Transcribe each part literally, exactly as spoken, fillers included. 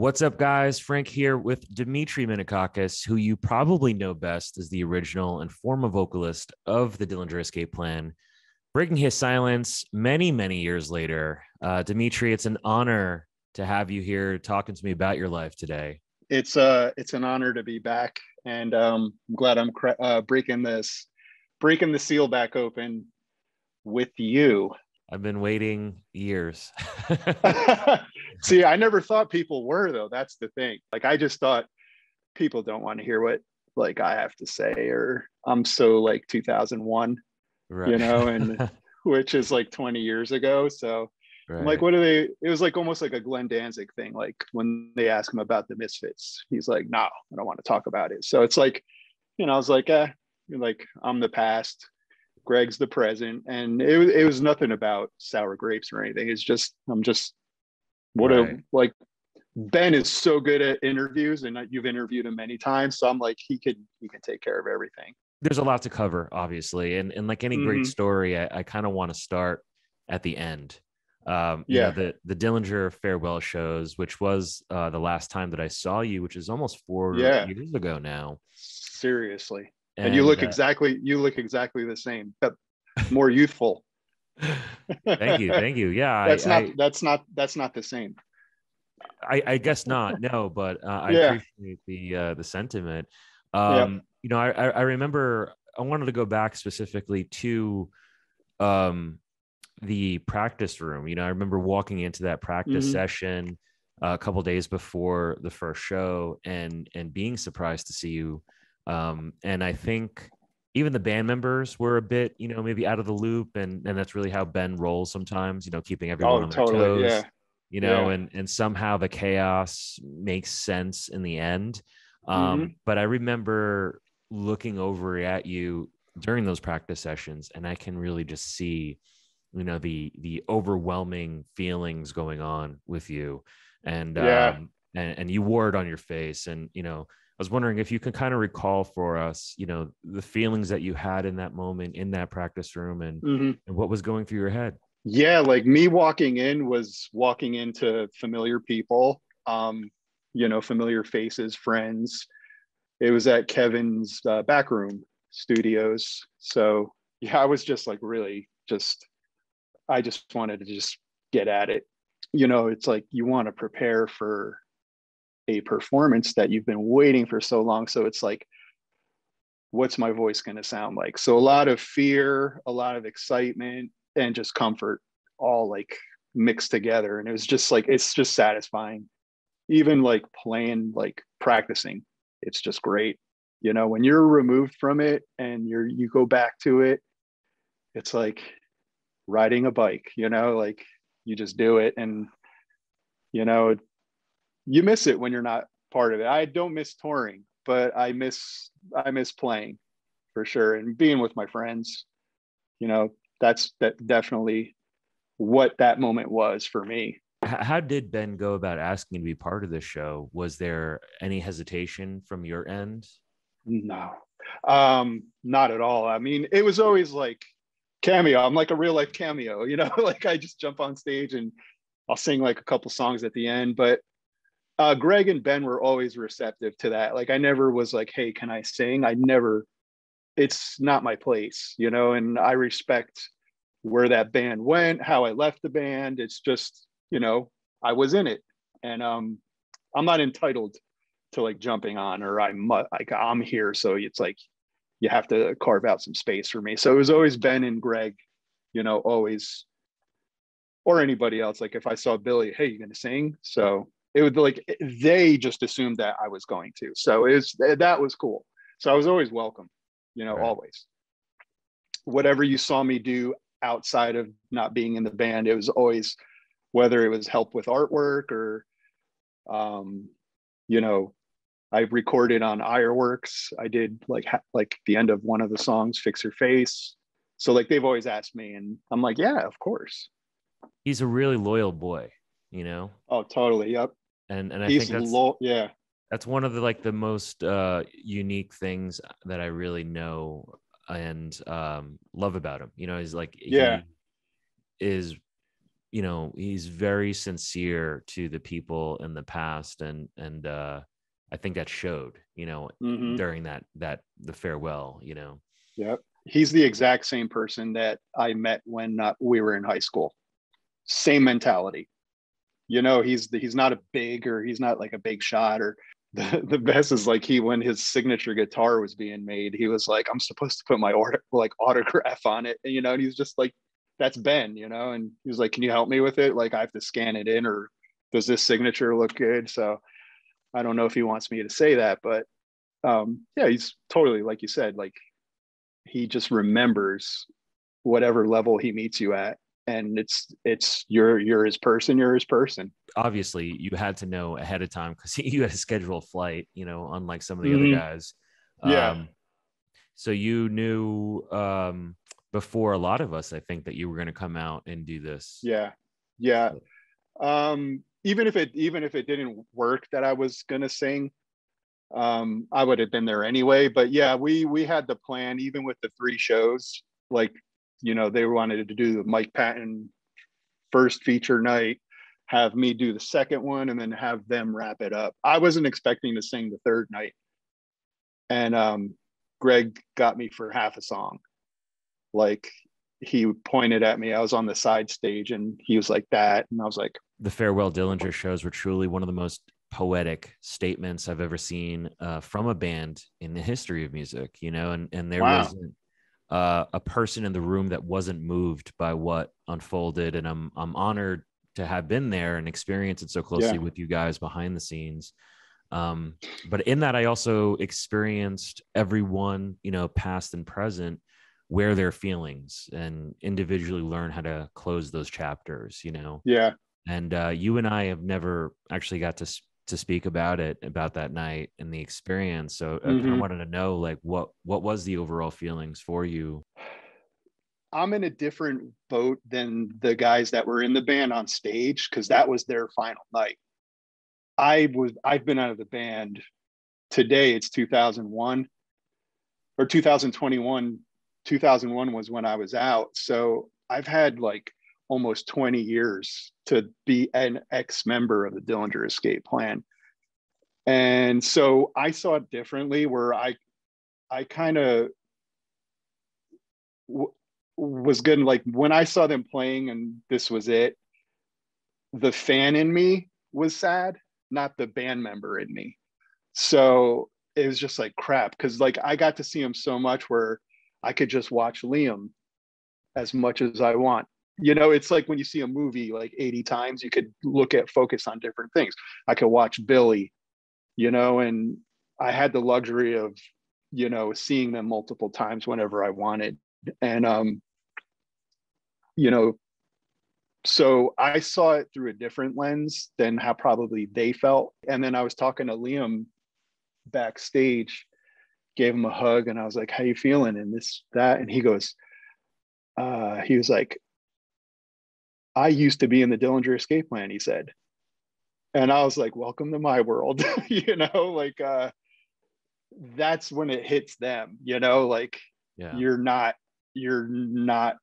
What's up, guys? Frank here with Dimitri Minakakis, who you probably know best as the original and former vocalist of the Dillinger Escape Plan. Breaking his silence many, many years later. Uh, Dimitri, it's an honor to have you here talking to me about your life today. It's uh, it's an honor to be back, and um, I'm glad I'm cre- uh, breaking this, breaking the seal back open with you. I've been waiting years. See, I never thought people were, though. That's the thing. Like, I just thought people don't want to hear what, like, I have to say, or I'm so, like, two thousand one, right. You know, and which is, like, twenty years ago. So right. I'm like, what are they? It was, like, almost like a Glenn Danzig thing. Like, when they ask him about the Misfits, he's like, no, I don't want to talk about it. So it's like, you know, I was like, eh, like, I'm the past. Greg's the present, and it, it was nothing about sour grapes or anything. It's just, I'm just, what right. a, like, Ben is so good at interviews, and you've interviewed him many times. So I'm like, he could, he can take care of everything. There's a lot to cover, obviously. And, and like any mm-hmm. great story, I, I kind of want to start at the end. Um, yeah. You know, the, the Dillinger farewell shows, which was uh, the last time that I saw you, which is almost four yeah. years ago now. Seriously. And, and you look uh, exactly, you look exactly the same, but more youthful. Thank you. Thank you. Yeah. That's I, not, I, that's not, that's not the same. I, I guess not. No, but uh, yeah. I appreciate the, uh, the sentiment. Um, yep. You know, I, I remember I wanted to go back specifically to um, the practice room. You know, I remember walking into that practice mm-hmm. session uh, a couple of days before the first show and, and being surprised to see you. Um, and I think even the band members were a bit, you know, maybe out of the loop. And, and that's really how Ben rolls sometimes, you know, keeping everyone oh, on totally, their toes, yeah. you know, yeah. and, and somehow the chaos makes sense in the end. Um, mm-hmm. But I remember looking over at you during those practice sessions, and I can really just see, you know, the, the overwhelming feelings going on with you, and, yeah. um, and, and you wore it on your face, and, you know, I was wondering if you can kind of recall for us, you know, the feelings that you had in that moment in that practice room, and, mm-hmm. and what was going through your head. Yeah, like me walking in was walking into familiar people, um, you know, familiar faces, friends. It was at Kevin's uh, backroom studios. So yeah, I was just like really just, I just wanted to just get at it. You know, it's like you want to prepare for a performance that you've been waiting for so long. So it's like, what's my voice going to sound like? So a lot of fear, a lot of excitement, and just comfort all like mixed together. And it was just like, it's just satisfying. Even like playing, like practicing, it's just great. You know, when you're removed from it and you're, you go back to it, it's like riding a bike, you know, like you just do it. And, you know, you miss it when you're not part of it. I don't miss touring, but I miss, I miss playing for sure. And being with my friends, you know, that's that definitely what that moment was for me. How did Ben go about asking to be part of the show? Was there any hesitation from your end? No, um, not at all. I mean, it was always like cameo. I'm like a real life cameo, you know, like I just jump on stage and I'll sing like a couple songs at the end, but Uh, Greg and Ben were always receptive to that. Like I never was like, hey, can I sing? I never, it's not my place, you know, and I respect where that band went, how I left the band. It's just, you know, I was in it, and um, I'm not entitled to like jumping on or I'm like, I'm here. So it's like, you have to carve out some space for me. So it was always Ben and Greg, you know, always, or anybody else. Like if I saw Billy, hey, you gonna sing? So it was like, they just assumed that I was going to. So it was, that was cool. So I was always welcome, you know, right. always. Whatever you saw me do outside of not being in the band, it was always, whether it was help with artwork or, um, you know, I recorded on Ironworks. I did like, ha- like the end of one of the songs, Fix Her Face. So like, they've always asked me, and I'm like, yeah, of course. He's a really loyal boy, you know? Oh, totally. Yep. And and I He's think that's, lo- yeah. that's one of the like the most uh, unique things that I really know and um, love about him. You know, he's like yeah. he is you know, he's very sincere to the people in the past. And, and, uh, I think that showed, you know, mm-hmm. during that, that the farewell, you know? Yep. He's the exact same person that I met when uh, we were in high school. Same mentality. You know, he's, he's not a big, or he's not like a big shot, or the, the best is like, he, when his signature guitar was being made, he was like, I'm supposed to put my order, like autograph on it. And, you know, and he's just like, that's Ben, you know? And he was like, can you help me with it? Like, I have to scan it in, or does this signature look good? So I don't know if he wants me to say that, but um, yeah, he's totally, like you said, like he just remembers whatever level he meets you at, and it's it's you're you're his person, you're his person. Obviously, you had to know ahead of time because you had a scheduled flight, you know, unlike some of the mm-hmm. other guys. Yeah. Um, so you knew um, before a lot of us, I think, that you were going to come out and do this. Yeah, yeah. Um, even if it even if it didn't work that I was gonna sing, um, I would have been there anyway. But yeah, we we had the plan, even with the three shows, like, you know, they wanted to do the Mike Patton first feature night, have me do the second one, and then have them wrap it up. I wasn't expecting to sing the third night. And um, Greg got me for half a song. Like, he pointed at me, I was on the side stage, and he was like that. And I was like, the farewell Dillinger shows were truly one of the most poetic statements I've ever seen uh, from a band in the history of music, you know, and, and there wow. wasn't uh, a person in the room that wasn't moved by what unfolded. And I'm, I'm honored to have been there and experience it so closely yeah. with you guys behind the scenes. Um, but in that, I also experienced everyone, you know, past and present, where their feelings, and individually learn how to close those chapters, you know? Yeah. And uh, you and I have never actually got to to speak about it, about that night and the experience. So mm-hmm. I, I wanted to know, like, what what was the overall feelings for you? I'm in a different boat than the guys that were in the band on stage, because that was their final night. I was I've been out of the band. Today it's two thousand one or two thousand twenty-one. two thousand one was when I was out, so I've had like almost twenty years to be an ex-member of the Dillinger Escape Plan. And so I saw it differently, where I I kind of w- was good. Like, when I saw them playing and this was it, the fan in me was sad, not the band member in me. So it was just like crap, because like I got to see them so much where I could just watch Liam as much as I want. You know, it's like when you see a movie like eighty times, you could look at, focus on different things. I could watch Billy, you know, and I had the luxury of, you know, seeing them multiple times whenever I wanted. And, um, you know, so I saw it through a different lens than how probably they felt. And then I was talking to Liam backstage, gave him a hug, and I was like, how you feeling? And this, that, and he goes, uh, he was like, I used to be in the Dillinger Escape Plan, he said. And I was like, welcome to my world. You know, like, uh, that's when it hits them, you know, like yeah. you're not, you're not,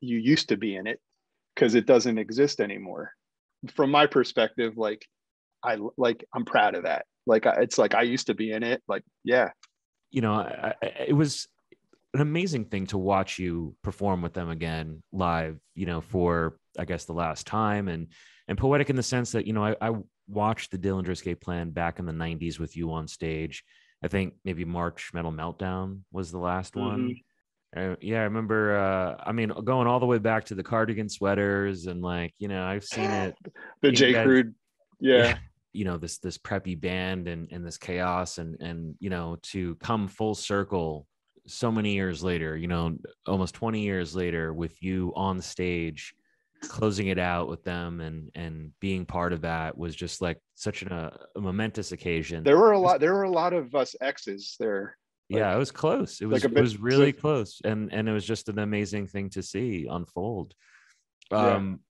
you used to be in it, because it doesn't exist anymore. From my perspective, like, I like, I'm proud of that. Like, it's like, I used to be in it. Like, yeah. You know, I, I, it was an amazing thing to watch you perform with them again live, you know, for, I guess, the last time, and, and poetic in the sense that, you know, I, I watched the Dillinger Escape Plan back in the nineties with you on stage. I think maybe March Metal Meltdown was the last mm-hmm. one. Uh, yeah, I remember, uh, I mean, going all the way back to the cardigan sweaters, and like, you know, I've seen it. The J. Crude. Yeah. yeah. You know, this, this preppy band and, and this chaos, and, and, you know, to come full circle so many years later, you know, almost twenty years later, with you on stage, closing it out with them, and, and being part of that was just like such an, a momentous occasion. There were a lot, there were a lot of us exes there. Like, yeah, it was close. It was, like bit, it was really so, close. And, and it was just an amazing thing to see unfold. Um,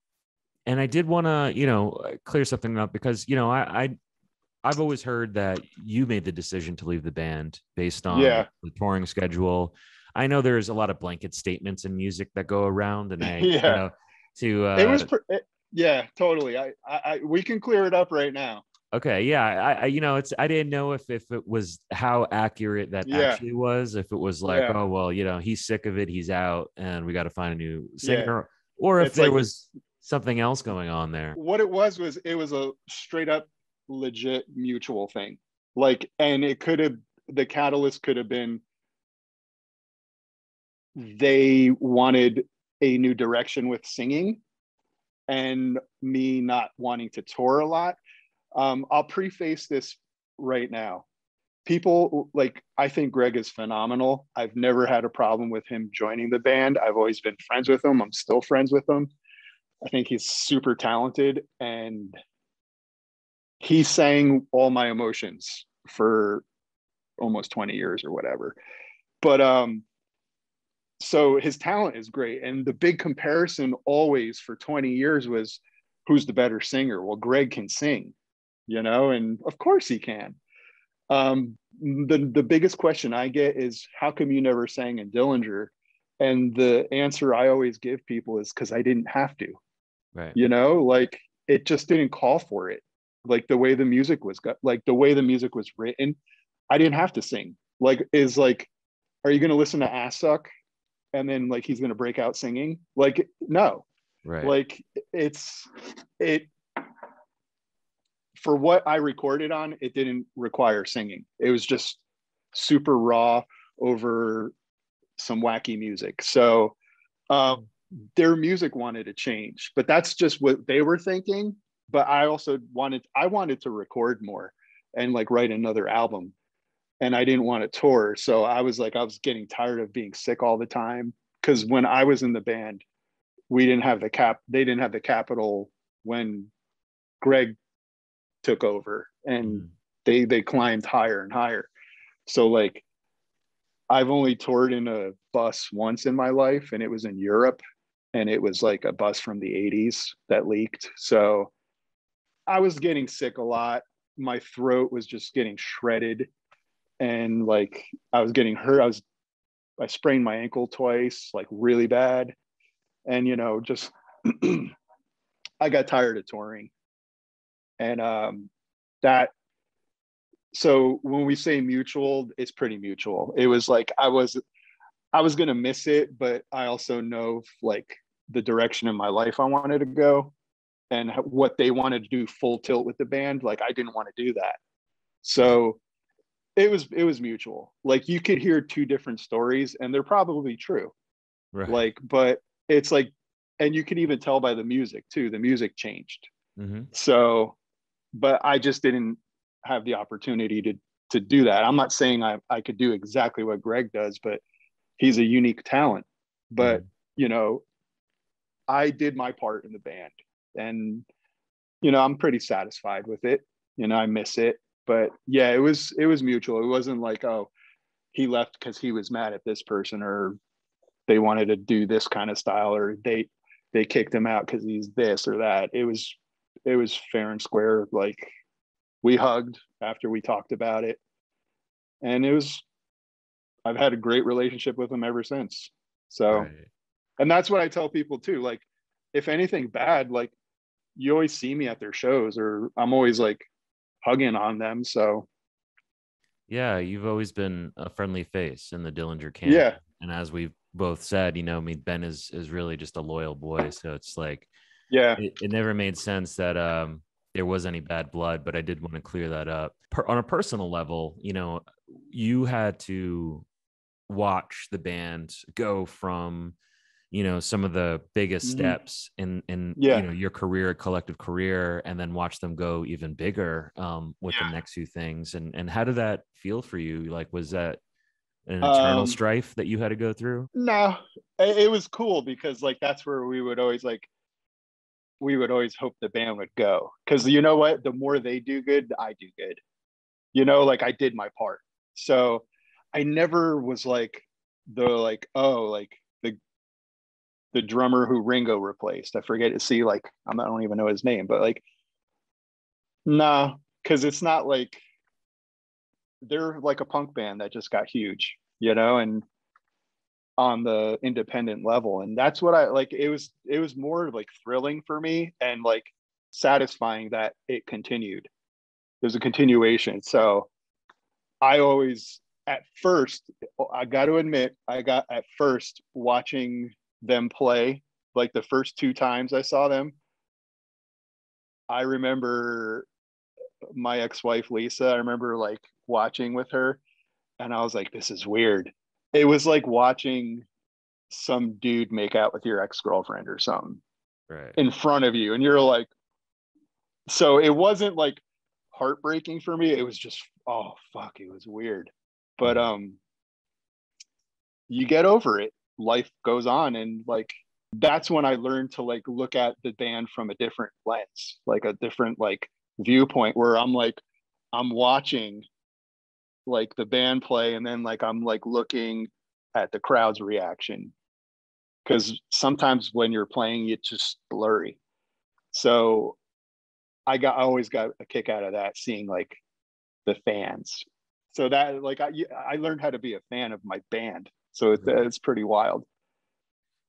yeah. And I did want to, you know, clear something up, because, you know, I, I, I've always heard that you made the decision to leave the band based on yeah. the touring schedule. I know there's a lot of blanket statements in music that go around, and I, yeah. you know, to uh, it was per- it, yeah, totally. I, I I we can clear it up right now. Okay, yeah, I, I you know, it's I didn't know if if it was how accurate that yeah. actually was, if it was like, yeah. oh well, you know, he's sick of it, he's out, and we got to find a new singer, yeah. or if it's there like, was something else going on there. What it was was it was a straight up legit mutual thing, like, and it could have the catalyst could have been they wanted a new direction with singing, and me not wanting to tour a lot. Um, I'll preface this right now. People like, I think Greg is phenomenal. I've never had a problem with him joining the band. I've always been friends with him. I'm still friends with him. I think he's super talented, and he sang all my emotions for almost twenty years or whatever. But um, so his talent is great. And the big comparison always for twenty years was, who's the better singer? Well, Greg can sing. You know, and of course he can. Um, the, the biggest question I get is, how come you never sang in Dillinger? And the answer I always give people is, because I didn't have to. Right. You know, like, it just didn't call for it. Like, the way the music was, like the way the music was written, I didn't have to sing. Like, is like, are you going to listen to Assuck and then like he's going to break out singing? Like, no. Right. Like, it's it. For what I recorded on, it didn't require singing. It was just super raw over some wacky music. So um, their music wanted to change, but that's just what they were thinking. But I also wanted, I wanted to record more and like write another album, and I didn't want to tour. So I was like, I was getting tired of being sick all the time. Cause when I was in the band, we didn't have the cap, they didn't have the capital when Greg took over, and they they climbed higher and higher. So like, I've only toured in a bus once in my life, and it was in Europe, and it was like a bus from the eighties that leaked. So I was getting sick a lot. My throat was just getting shredded, and like I was getting hurt. I was I sprained my ankle twice, like really bad, and you know, just I got tired of touring. And um, that, so when we say mutual, it's pretty mutual. It was like, I was, I was going to miss it, but I also know like the direction in my life I wanted to go, and what they wanted to do full tilt with the band. Like, I didn't want to do that. So it was, it was mutual. Like, you could hear two different stories, and they're probably true. Right. Like, but it's like, and you can even tell by the music too, the music changed. Mm-hmm. So, but I just didn't have the opportunity to to do that. I'm not saying I, I could do exactly what Greg does, but he's a unique talent. But, mm-hmm. you know, I did my part in the band, and, you know, I'm pretty satisfied with it. You know, I miss it. But yeah, it was it was mutual. It wasn't like, oh, he left because he was mad at this person, or they wanted to do this kind of style, or they they kicked him out because he's this or that. It was It was fair and square. Like, we hugged after we talked about it, and it was, I've had a great relationship with him ever since. So, right. And that's what I tell people too. Like, if anything bad, like, you always see me at their shows, or I'm always like hugging on them. So. Yeah. You've always been a friendly face in the Dillinger camp. Yeah. And as we've both said, you know, I mean, Ben is, is really just a loyal boy. So it's like, yeah, it, it never made sense that um, there was any bad blood, but I did want to clear that up. Per, on a personal level, you know, you had to watch the band go from, you know, some of the biggest mm-hmm. steps in, in yeah. you know, your career, collective career, and then watch them go even bigger um, with yeah. the next few things. And and how did that feel for you? Like, was that an eternal um, strife that you had to go through? No, it, it was cool because, like, that's where we would always, like, we would always hope the band would go. Cause you know what, the more they do good, I do good. You know, like, I did my part. So I never was like, the like, oh, like the, the drummer who Ringo replaced, I forget to see, like, I don't even know his name, but like, nah, cause it's not like, they're like a punk band that just got huge, you know? And on the independent level. And that's what I like. It was, it was more like thrilling for me and like satisfying that it continued. There's a continuation. So I always, at first, I got to admit, I got at first watching them play, like the first two times I saw them, I remember my ex-wife, Lisa, I remember like watching with her and I was like, this is weird. It was like watching some dude make out with your ex-girlfriend or something, right, in front of you. And you're like, so it wasn't like heartbreaking for me. It was just, oh, fuck, it was weird. But um, you get over it. Life goes on. And like, that's when I learned to like look at the band from a different lens, like a different like viewpoint where I'm like, I'm watching like the band play and then like I'm like looking at the crowd's reaction, because sometimes when you're playing it's just blurry. So I got I always got a kick out of that, seeing like the fans. So that like I I learned how to be a fan of my band. So it's, it's pretty wild.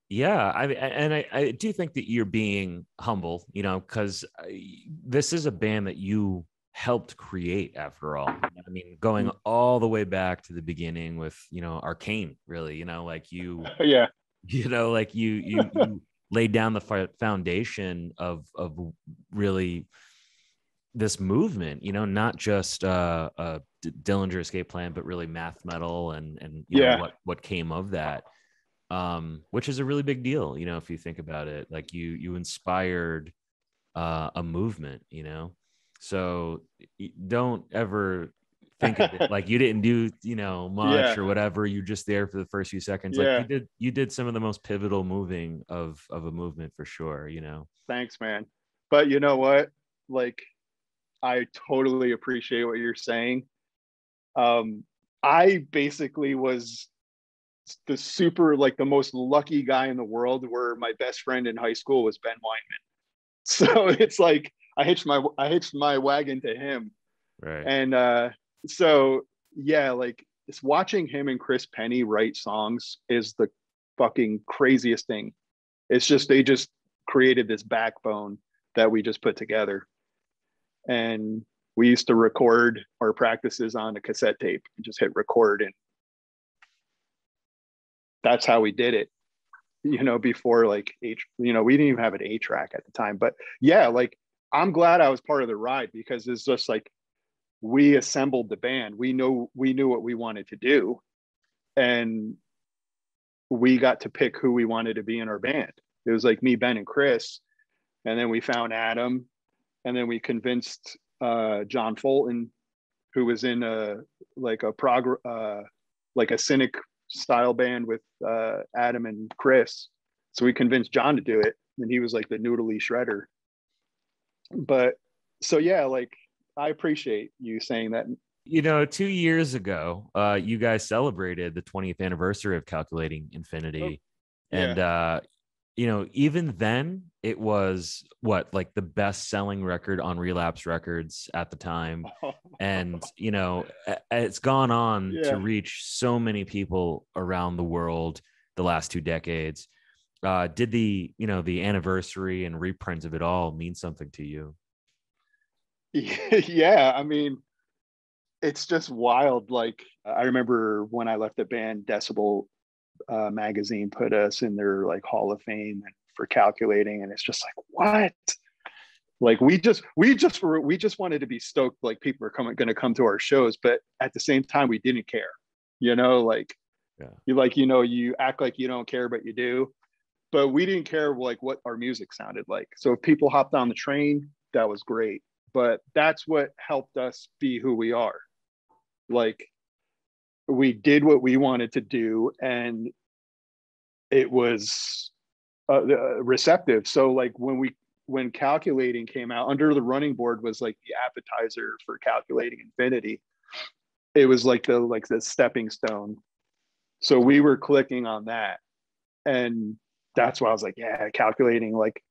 Yeah, I and I, I do think that you're being humble, you know, because this is a band that you helped create after all. I mean, going all the way back to the beginning with, you know, Arcane, really, you know, like you, yeah, you know, like you, you, you laid down the foundation of, of really this movement, you know, not just uh, uh, Dillinger Escape Plan, but really math metal and, and you yeah. know, what, what came of that, um, which is a really big deal, you know, if you think about it, like you, you inspired uh, a movement, you know. So don't ever think of it like you didn't do, you know, much yeah. or whatever. You're just there for the first few seconds. Yeah. Like you did, you did some of the most pivotal moving of, of a movement for sure, you know? Thanks, man. But you know what? Like, I totally appreciate what you're saying. Um, I basically was the super, like the most lucky guy in the world where my best friend in high school was Ben Weinman. So it's like, I hitched my I hitched my wagon to him, right? And uh, so yeah, like it's watching him and Chris Penny write songs is the fucking craziest thing. It's just they just created this backbone that we just put together, and we used to record our practices on a cassette tape and just hit record, and that's how we did it. You know, before like H, you know, we didn't even have an A track at the time, but yeah, like. I'm glad I was part of the ride, because it's just like we assembled the band. We know we knew what we wanted to do, and we got to pick who we wanted to be in our band. It was like me, Ben, and Chris, and then we found Adam, and then we convinced uh, John Fulton, who was in a like a prog uh, like a Cynic style band with uh, Adam and Chris. So we convinced John to do it, and he was like the noodly shredder. But so, yeah, like I appreciate you saying that. You know, two years ago, uh, you guys celebrated the twentieth anniversary of Calculating Infinity. Oh, yeah. And, uh, you know, even then it was what, like the best selling record on Relapse Records at the time. And, you know, it's gone on yeah. to reach so many people around the world the last two decades. Uh, did the, you know, the anniversary and reprints of it all mean something to you? Yeah, I mean, it's just wild. Like, I remember when I left the band, Decibel uh, magazine put us in their like Hall of Fame for Calculating, and it's just like, what? Like, we just, we just were, we just wanted to be stoked. Like, people are coming, going to come to our shows, but at the same time, we didn't care. You know, like, yeah. you like, you know, you act like you don't care, but you do. But we didn't care like what our music sounded like. So if people hopped on the train, that was great. But that's what helped us be who we are. Like, we did what we wanted to do, and it was uh, receptive. So like when we when Calculating came out, Under the Running Board was like the appetizer for Calculating Infinity. It was like the like the stepping stone. So we were clicking on that, and that's why I was like, yeah, Calculating. Like,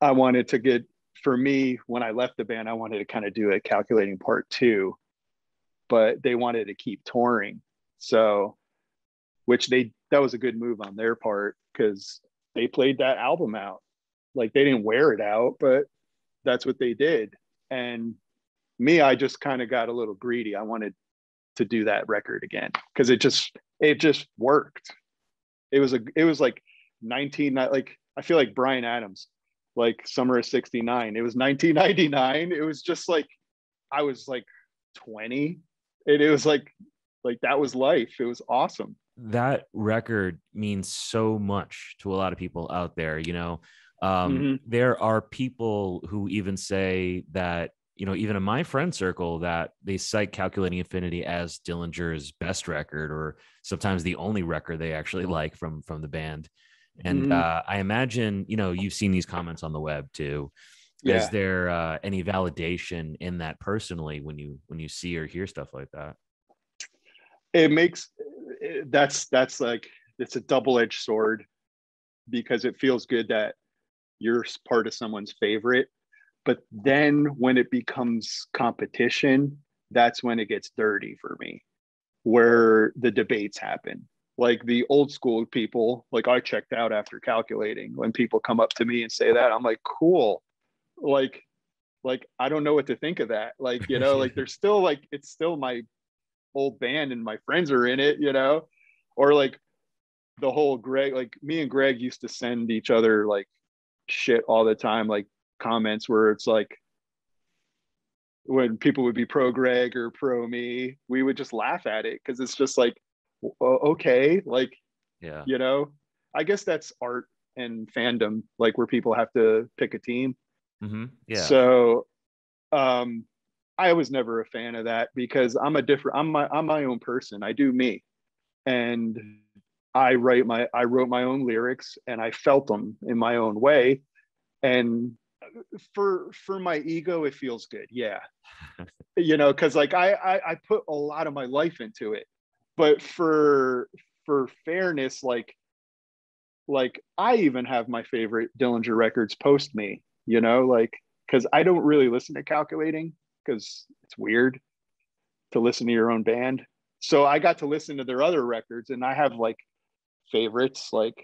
I wanted to get, for me, when I left the band, I wanted to kind of do a Calculating part two, but they wanted to keep touring. So, which they, that was a good move on their part, because they played that album out. Like, they didn't wear it out, but that's what they did. And me, I just kind of got a little greedy. I wanted to do that record again because it just it just worked. It was a it was like nineteen like I feel like Bryan Adams, like Summer of sixty-nine. It was nineteen ninety-nine. It was just like I was like twenty, and it was like like that was life. It was awesome. That record means so much to a lot of people out there. You know, um, mm-hmm. There are people who even say that, you know, even in my friend circle, that they cite Calculating Infinity as Dillinger's best record, or sometimes the only record they actually like from from the band. And mm-hmm. uh, I imagine, you know, you've seen these comments on the web too. Yeah. Is there uh, any validation in that personally when you when you see or hear stuff like that? It makes that's that's like it's a double-edged sword, because it feels good that you're part of someone's favorite. But then when it becomes competition, that's when it gets dirty for me, where the debates happen. Like the old school people, like I checked out after Calculating. When people come up to me and say that, I'm like, cool. Like, like I don't know what to think of that. Like, you know, like there's still like, it's still my old band and my friends are in it, you know? Or like the whole Greg, like me and Greg used to send each other like shit all the time. Like, comments where it's like when people would be pro Greg or pro me, we would just laugh at it because it's just like, okay, like, yeah, you know, I guess that's art and fandom, like where people have to pick a team. Mm-hmm. Yeah. So, um, I was never a fan of that because I'm a different, I'm my, I'm my own person. I do me, and I write my, I wrote my own lyrics and I felt them in my own way, and for for my ego it feels good, yeah. You know, because like I, I I put a lot of my life into it, but for for fairness, like like I even have my favorite Dillinger records post me, you know, like because I don't really listen to Calculating because it's weird to listen to your own band, so I got to listen to their other records, and I have like favorites, like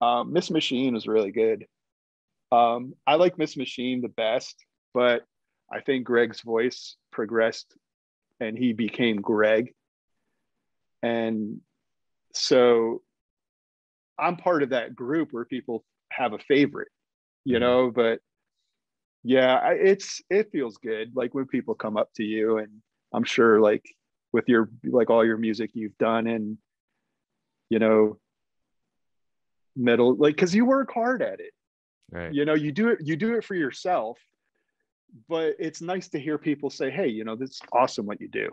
uh, Miss Machine is really good. Um, I like Miss Machine the best, but I think Greg's voice progressed and he became Greg. And so I'm part of that group where people have a favorite, you know, but yeah, it's, it feels good. Like when people come up to you, and I'm sure like with your, like all your music you've done, and, you know, metal, like, cause you work hard at it. Right. You know, you do it, you do it for yourself, but it's nice to hear people say, hey, you know, that's awesome what you do.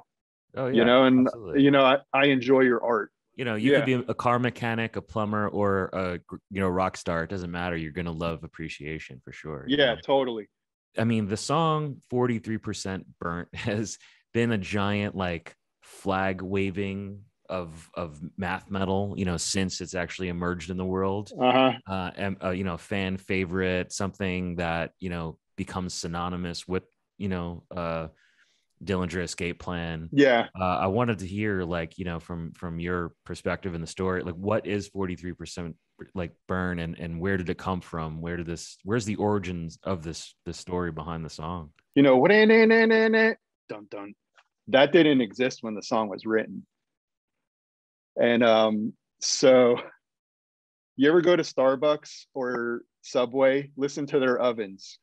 Oh, yeah, you know, and, absolutely. You know, I, I enjoy your art. You know, you yeah. could be a car mechanic, a plumber, or a, you know, rock star. It doesn't matter. You're going to love appreciation for sure. Yeah, right? Totally. I mean, the song forty-three percent Burnt has been a giant like flag waving of of math metal, you know, since it's actually emerged in the world. Uh-huh. Uh and uh, you know, fan favorite, something that, you know, becomes synonymous with, you know, uh Dillinger Escape Plan. Yeah. Uh, I wanted to hear like, you know, from from your perspective in the story, like what is forty-three percent like Burn, and and where did it come from? Where did this where's the origins of this the story behind the song? You know, what in in in in dun dun. That didn't exist when the song was written. And um, so you ever go to Starbucks or Subway, listen to their ovens,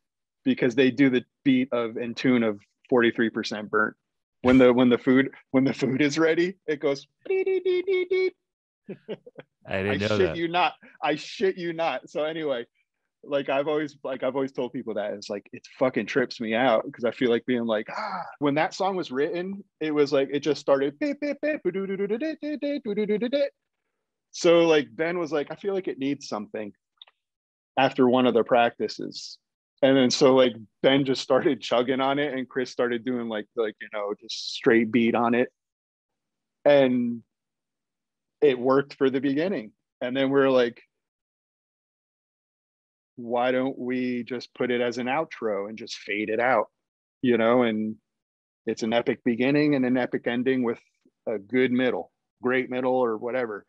because they do the beat of and tune of forty-three percent Burnt. When the when the food when the food is ready, it goes. Dee, dee, dee, dee, dee. I didn't know that. I shit you not. I shit you not. So anyway, like I've always like I've always told people that it's like it fucking trips me out, because I feel like being like, ah, when that song was written, it was like it just started. So like Ben was like, I feel like it needs something after one of the practices. And then so like Ben just started chugging on it, and Chris started doing like like you know, just straight beat on it. And it worked for the beginning. And then we're like, why don't we just put it as an outro and just fade it out, you know? And it's an epic beginning and an epic ending with a good middle, great middle or whatever.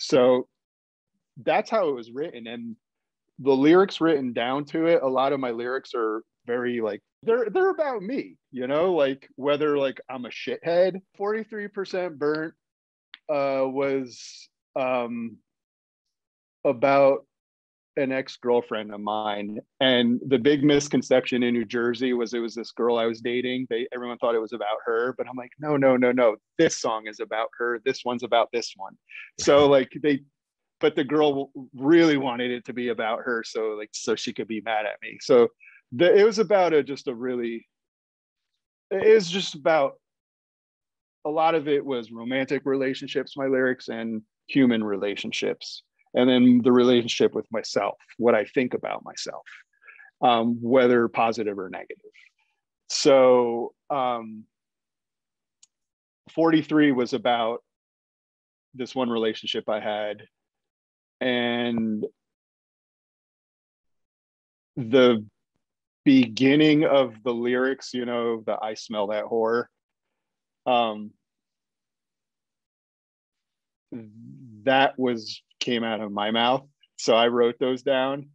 So that's how it was written. And the lyrics written down to it, a lot of my lyrics are very like, they're they're about me, you know, like whether like I'm a shithead. forty-three percent Burnt uh, was um, about an ex-girlfriend of mine, and the big misconception in New Jersey was it was this girl I was dating. They everyone thought it was about her, but I'm like, no, no, no, no. This song is about her. This one's about this one. So like they, but the girl really wanted it to be about her, so like so she could be mad at me. So the, it was about a just a really, it was just about a lot of it was romantic relationships, my lyrics, and human relationships. And then the relationship with myself, what I think about myself, um, whether positive or negative. So um, forty-three was about this one relationship I had. And the beginning of the lyrics, you know, the I smell that whore. Um, that was... came out of my mouth, so I wrote those down.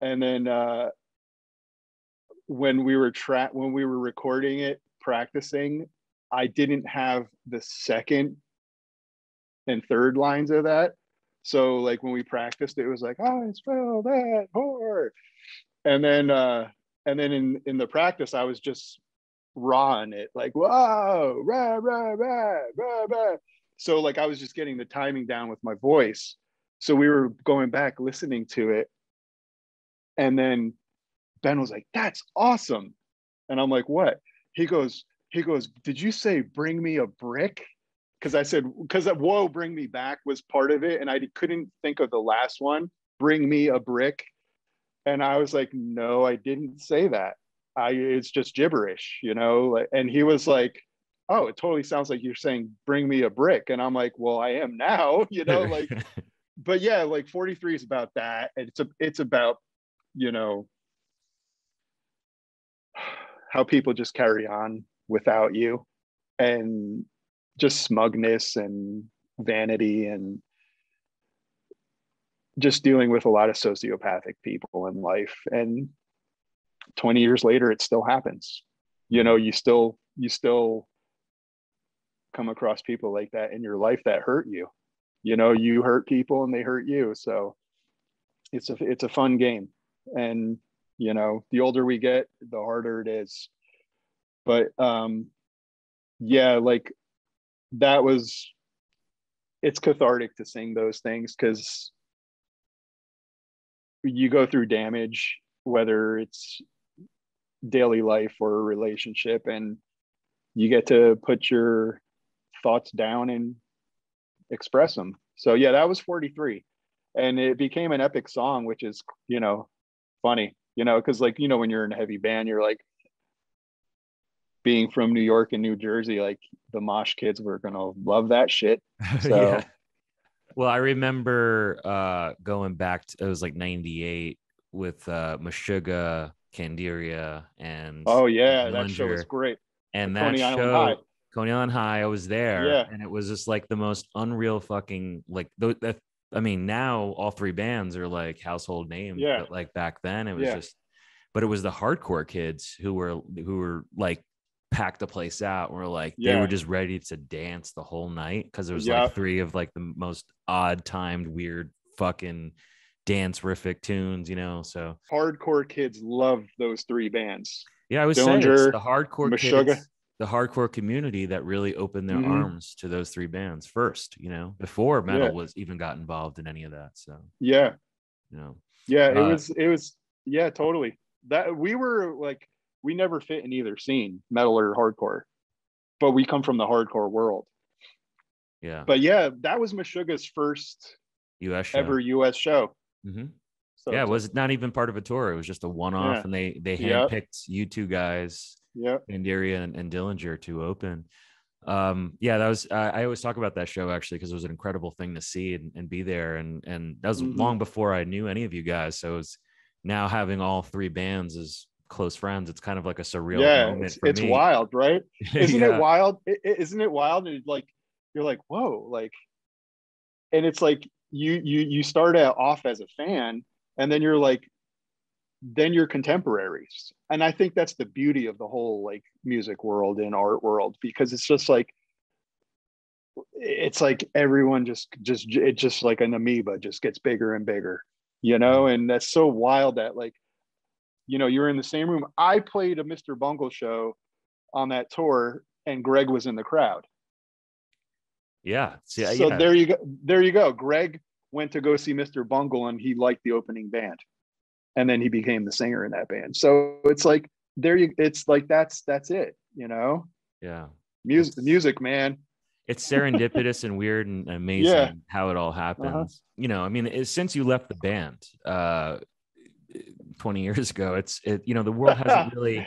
And then uh, when we were tra- when we were recording it, practicing, I didn't have the second and third lines of that. So like when we practiced, it was like, I spell that whore. And then uh, and then in in the practice, I was just rawing it, like whoa, rah rah rah rah rah. So like I was just getting the timing down with my voice. So we were going back, listening to it. And then Ben was like, that's awesome. And I'm like, what? He goes, he goes, did you say, bring me a brick? Cause I said, cause that whoa, bring me back was part of it. And I couldn't think of the last one, bring me a brick. And I was like, no, I didn't say that. I, it's just gibberish, you know? And he was like, oh, it totally sounds like you're saying, bring me a brick. And I'm like, well, I am now, you know, like, but yeah, like forty-three is about that. And it's, a, it's about, you know, how people just carry on without you and just smugness and vanity and just dealing with a lot of sociopathic people in life. And twenty years later, it still happens. You know, you still, you still, come across people like that in your life that hurt you. You know, you hurt people and they hurt you. So it's a it's a fun game. And you know, the older we get, the harder it is. But um yeah, like that was it's cathartic to sing those things, because you go through damage, whether it's daily life or a relationship, and you get to put your thoughts down and express them. So yeah, that was forty-three, and it became an epic song, which is, you know, funny, you know, because like, you know, when you're in a heavy band, you're like, being from New York and New Jersey, like the mosh kids were gonna love that shit. So yeah. Well, I remember uh going back to, it was like ninety-eight with uh Meshuggah, Candiria, and oh yeah, Dillinger. That show was great. And that Coney Island High. Coney Island High, I was there, yeah. And it was just like the most unreal fucking, like, th- th- I mean, now all three bands are like household names, yeah. But like back then it was yeah. just, but it was the hardcore kids who were, who were like packed the place out, were like, yeah. They were just ready to dance the whole night, because there was yeah. like three of like the most odd timed, weird fucking dance-rific tunes, you know, so. Hardcore kids love those three bands. Yeah, I was Dillinger, saying it's the hardcore kids, the hardcore community that really opened their mm-hmm. arms to those three bands first, you know, before metal yeah. was even got involved in any of that. So yeah, you know, yeah, it uh, was, it was, yeah, totally. That we were like, we never fit in either scene, metal or hardcore, but we come from the hardcore world. Yeah, but yeah, that was Meshuggah's first U S show. Ever U S show. Mm-hmm. So, yeah, it was not even part of a tour. It was just a one-off, yeah. and they they handpicked yep. you two guys, yep. Candiria and, and Dillinger, to open. Um, yeah, that was. I, I always talk about that show actually, because it was an incredible thing to see and, and be there, and and that was mm-hmm. long before I knew any of you guys. So it's now having all three bands as close friends. It's kind of like a surreal. Yeah, moment it's, for it's me. Wild, right? Isn't yeah. it wild? It, isn't it wild? And like you're like, whoa, like, and it's like you you you start out off as a fan, and then you're like, then you're contemporaries. And I think that's the beauty of the whole like music world and art world, because it's just like, it's like everyone just just it's just like an amoeba, just gets bigger and bigger, you know. And that's so wild that, like, you know, you're in the same room. I played a Mister Bungle show on that tour, and Greg was in the crowd. Yeah. Yeah, so yeah. there you go. There you go. Greg went to go see Mister Bungle, and he liked the opening band, and then he became the singer in that band. So it's like, there you. It's like that's that's it. You know. Yeah. Music, it's, music, man. It's serendipitous and weird and amazing yeah. how it all happens. Uh-huh. You know, I mean, it, since you left the band uh, twenty years ago, it's it. You know, the world hasn't really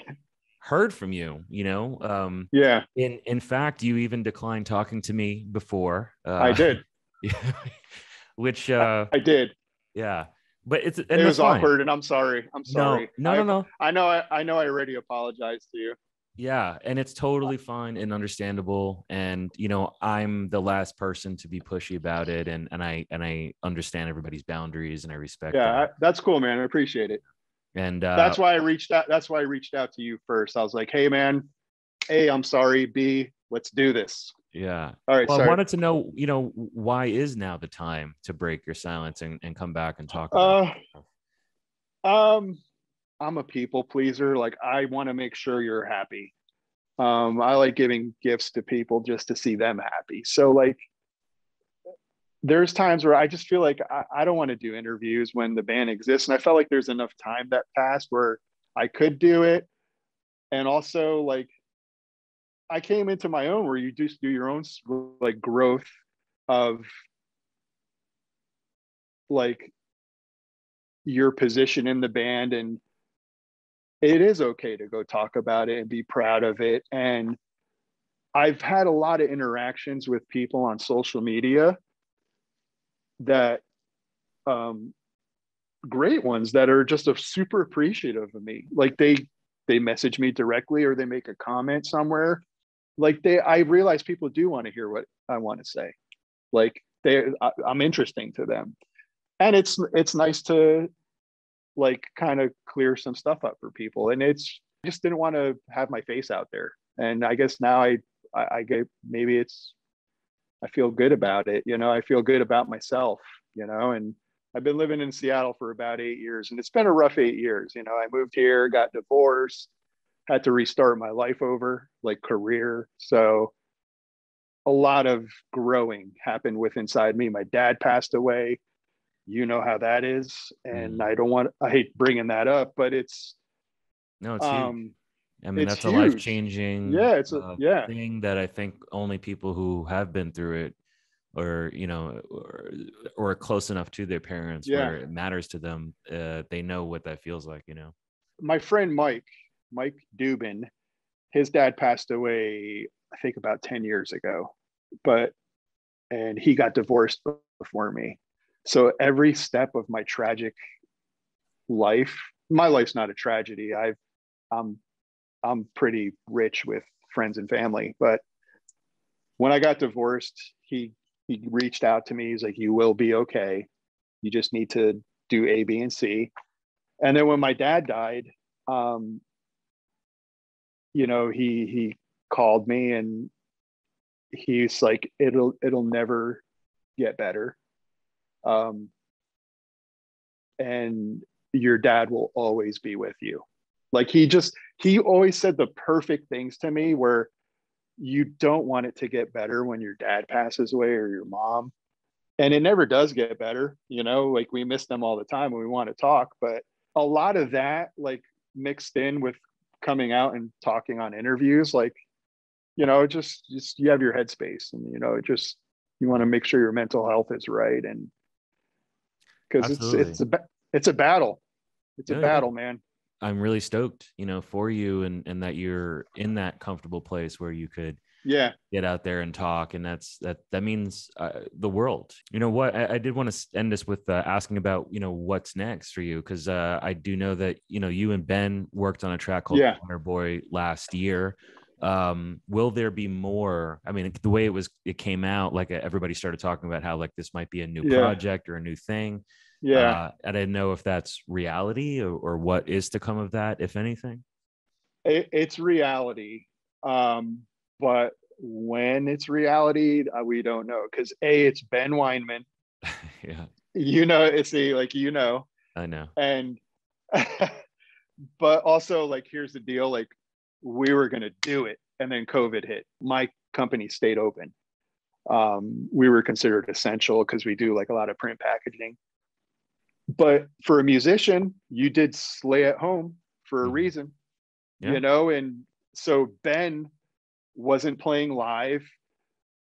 heard from you, you know. Um yeah in in fact, you even declined talking to me before. uh, I did which uh I, I did yeah but it's it was fine. awkward, and I'm sorry I'm sorry no no I, no, no I know I, I know I already apologized to you. Yeah, and it's totally fine and understandable, and you know, I'm the last person to be pushy about it, and and I and I understand everybody's boundaries, and I respect yeah that. I, that's cool, man. I appreciate it. And uh, that's why I reached out. That's why I reached out to you first. I was like, hey, man, A, I'm sorry. B, let's do this. Yeah. All right. Well, I wanted to know, you know, why is now the time to break your silence and, and come back and talk about uh, Um, I'm a people pleaser. Like, I want to make sure you're happy. Um, I like giving gifts to people just to see them happy. So like, there's times where I just feel like I, I don't want to do interviews when the band exists. And I felt like there's enough time that passed where I could do it. And also, like, I came into my own, where you just do your own like growth of like your position in the band. And it is okay to go talk about it and be proud of it. And I've had a lot of interactions with people on social media that um great ones that are just a super appreciative of me. Like they they message me directly, or they make a comment somewhere. Like they I realize people do want to hear what I want to say. Like they I, I'm interesting to them, and it's it's nice to like kind of clear some stuff up for people. And it's I just didn't want to have my face out there, and I guess now I I, I get maybe it's I feel good about it. You know, I feel good about myself, you know, and I've been living in Seattle for about eight years and it's been a rough eight years. You know, I moved here, got divorced, had to restart my life over, like career. So a lot of growing happened with inside me. My dad passed away. You know how that is. And I don't want, I hate bringing that up, but it's. No, it's um, I mean, it's that's huge. a life-changing yeah, it's a, uh, yeah. thing that I think only people who have been through it, or, you know, or, or are close enough to their parents yeah. where it matters to them, uh, they know what that feels like, you know? My friend Mike, Mike Dubin, his dad passed away, I think about ten years ago, but, and he got divorced before me. So every step of my tragic life, my life's not a tragedy. I've, I'm, I'm pretty rich with friends and family, but when I got divorced, he he reached out to me. He's like, "You will be okay. You just need to do A, B, and C." And then when my dad died, um, you know, he he called me and he's like, "It'll it'll never get better, um, and your dad will always be with you." Like he just, he always said the perfect things to me, where you don't want it to get better when your dad passes away or your mom. And it never does get better, you know, like we miss them all the time and we want to talk. But a lot of that, like mixed in with coming out and talking on interviews, like, you know, just, just you have your headspace, and, you know, it just, you want to make sure your mental health is right. And because it's, it's a, it's a battle. It's yeah. a battle, man. I'm really stoked, you know, for you, and, and that you're in that comfortable place where you could yeah. get out there and talk. And that's, that, that means uh, the world. You know what? I, I did want to end this with uh, asking about, you know, what's next for you. Cause uh, I do know that, you know, you and Ben worked on a track called yeah. Wonder Boy last year. Um, will there be more? I mean, the way it was, it came out, like everybody started talking about how like this might be a new yeah. project or a new thing. Yeah. Uh, and I didn't know if that's reality or, or what is to come of that, if anything. It, it's reality. Um, but when it's reality, uh, we don't know. Cause A, it's Ben Weinman. yeah. You know, it's the, like, you know, I know. And, but also like, here's the deal. Like, we were going to do it. And then COVID hit. My company stayed open. Um, we were considered essential because we do like a lot of print packaging. But for a musician, you did slay at home for a reason, yeah. you know? And so Ben wasn't playing live.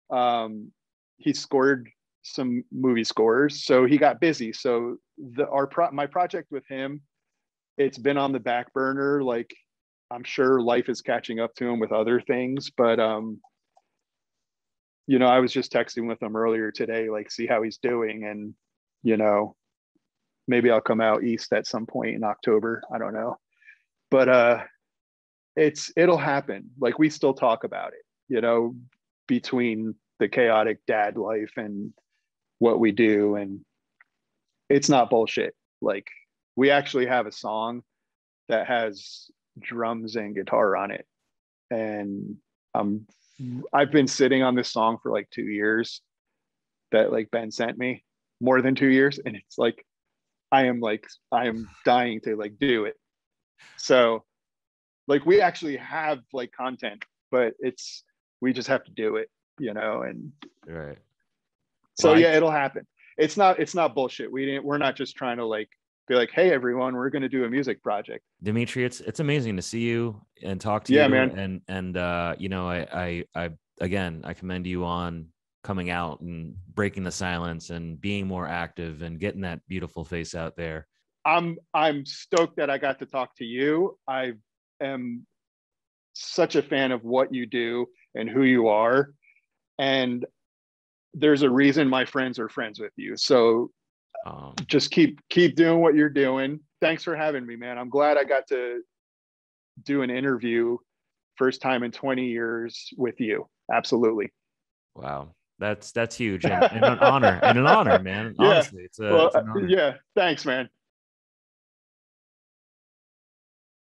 Um, he scored some movie scores. So he got busy. So the, our pro my project with him, it's been on the back burner. Like, I'm sure life is catching up to him with other things, but, um, you know, I was just texting with him earlier today, like, see how he's doing. And, you know, maybe I'll come out east at some point in October. I don't know, but, uh, it's, it'll happen. Like, we still talk about it, you know, between the chaotic dad life and what we do. And it's not bullshit. Like, we actually have a song that has drums and guitar on it, and um I've been sitting on this song for like two years that like Ben sent me, more than two years, and it's like I am like I am dying to like do it. So like, we actually have like content, but it's, we just have to do it, you know. And right, so yeah, it'll happen. It's not it's not bullshit. We didn't we're not just trying to like be like, hey, everyone, we're going to do a music project. Dimitri, it's it's amazing to see you and talk to yeah, you. Yeah, man. And, and uh, you know, I, I, I, again, I commend you on coming out and breaking the silence and being more active and getting that beautiful face out there. I'm, I'm stoked that I got to talk to you. I am such a fan of what you do and who you are. And there's a reason my friends are friends with you. So Um, just keep keep doing what you're doing. Thanks for having me, man. I'm glad I got to do an interview, first time in twenty years, with you. Absolutely. Wow, that's that's huge, and, and an honor, and an honor, man. Honestly, yeah. it's, a, well, it's an honor. Yeah, thanks, man.